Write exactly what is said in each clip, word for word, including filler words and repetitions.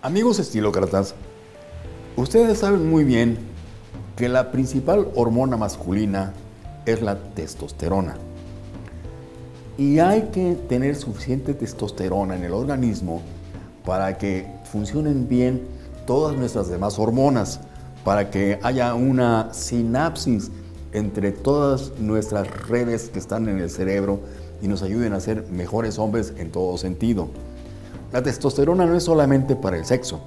Amigos estilócratas, ustedes saben muy bien que la principal hormona masculina es la testosterona. Y hay que tener suficiente testosterona en el organismo para que funcionen bien todas nuestras demás hormonas, para que haya una sinapsis entre todas nuestras redes que están en el cerebro y nos ayuden a ser mejores hombres en todo sentido. La testosterona no es solamente para el sexo.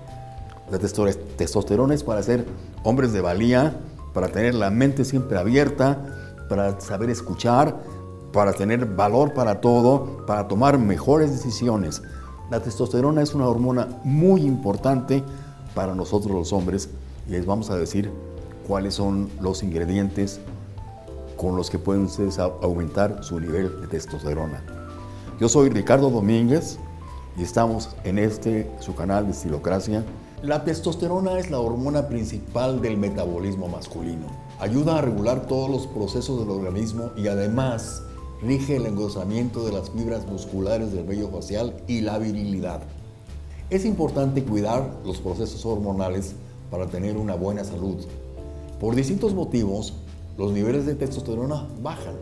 La testosterona es para ser hombres de valía, para tener la mente siempre abierta, para saber escuchar, para tener valor para todo, para tomar mejores decisiones. La testosterona es una hormona muy importante para nosotros los hombres y les vamos a decir cuáles son los ingredientes con los que pueden ustedes aumentar su nivel de testosterona. Yo soy Ricardo Domínguez. Y estamos en este, su canal de Estilocracia. La testosterona es la hormona principal del metabolismo masculino. Ayuda a regular todos los procesos del organismo y además rige el engrosamiento de las fibras musculares del vello facial y la virilidad. Es importante cuidar los procesos hormonales para tener una buena salud. Por distintos motivos, los niveles de testosterona bajan.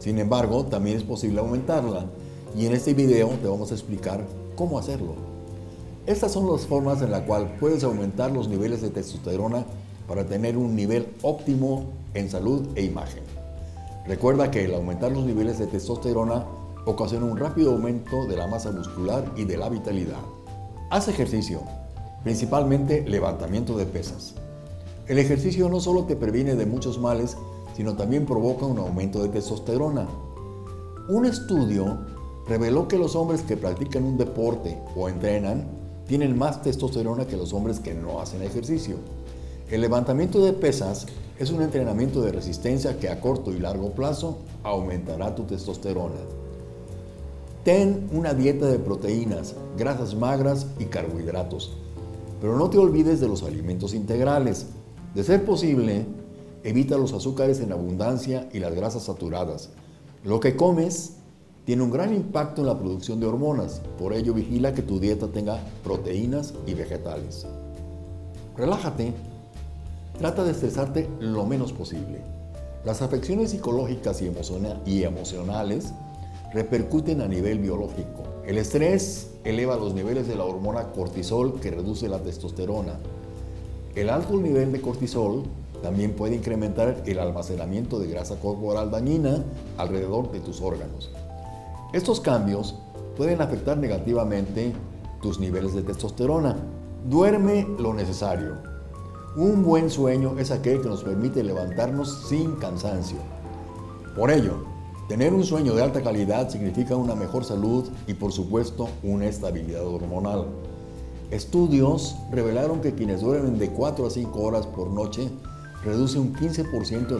Sin embargo, también es posible aumentarla. Y en este video te vamos a explicar cómo hacerlo. Estas son las formas en las cuales puedes aumentar los niveles de testosterona para tener un nivel óptimo en salud e imagen. Recuerda que el aumentar los niveles de testosterona ocasiona un rápido aumento de la masa muscular y de la vitalidad. Haz ejercicio, principalmente levantamiento de pesas. El ejercicio no solo te previene de muchos males, sino también provoca un aumento de testosterona. Un estudio reveló que los hombres que practican un deporte o entrenan tienen más testosterona que los hombres que no hacen ejercicio. El levantamiento de pesas es un entrenamiento de resistencia que a corto y largo plazo aumentará tu testosterona. Ten una dieta de proteínas, grasas magras y carbohidratos, pero no te olvides de los alimentos integrales. De ser posible, evita los azúcares en abundancia y las grasas saturadas. Lo que comes tiene un gran impacto en la producción de hormonas, por ello vigila que tu dieta tenga proteínas y vegetales. Relájate, trata de estresarte lo menos posible. Las afecciones psicológicas y emocionales repercuten a nivel biológico. El estrés eleva los niveles de la hormona cortisol que reduce la testosterona. El alto nivel de cortisol también puede incrementar el almacenamiento de grasa corporal dañina alrededor de tus órganos. Estos cambios pueden afectar negativamente tus niveles de testosterona. Duerme lo necesario. Un buen sueño es aquel que nos permite levantarnos sin cansancio. Por ello, tener un sueño de alta calidad significa una mejor salud y, por supuesto, una estabilidad hormonal. Estudios revelaron que quienes duermen de cuatro a cinco horas por noche reduce un quince por ciento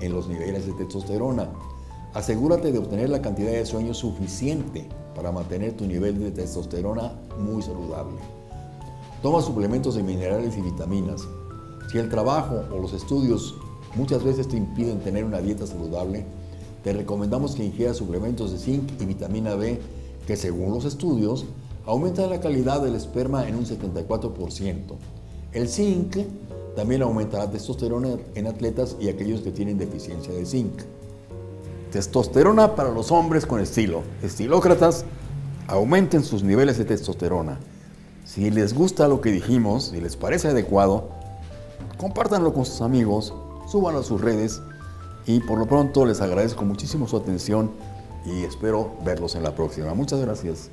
en los niveles de testosterona. Asegúrate de obtener la cantidad de sueño suficiente para mantener tu nivel de testosterona muy saludable. Toma suplementos de minerales y vitaminas. Si el trabajo o los estudios muchas veces te impiden tener una dieta saludable, te recomendamos que ingieras suplementos de zinc y vitamina B que, según los estudios, aumentan la calidad del esperma en un setenta y cuatro por ciento. El zinc también aumentará la testosterona en atletas y aquellos que tienen deficiencia de zinc. Testosterona para los hombres con estilo. Estilócratas, aumenten sus niveles de testosterona. Si les gusta lo que dijimos, si les parece adecuado, compártanlo con sus amigos, súbanlo a sus redes y por lo pronto les agradezco muchísimo su atención y espero verlos en la próxima. Muchas gracias.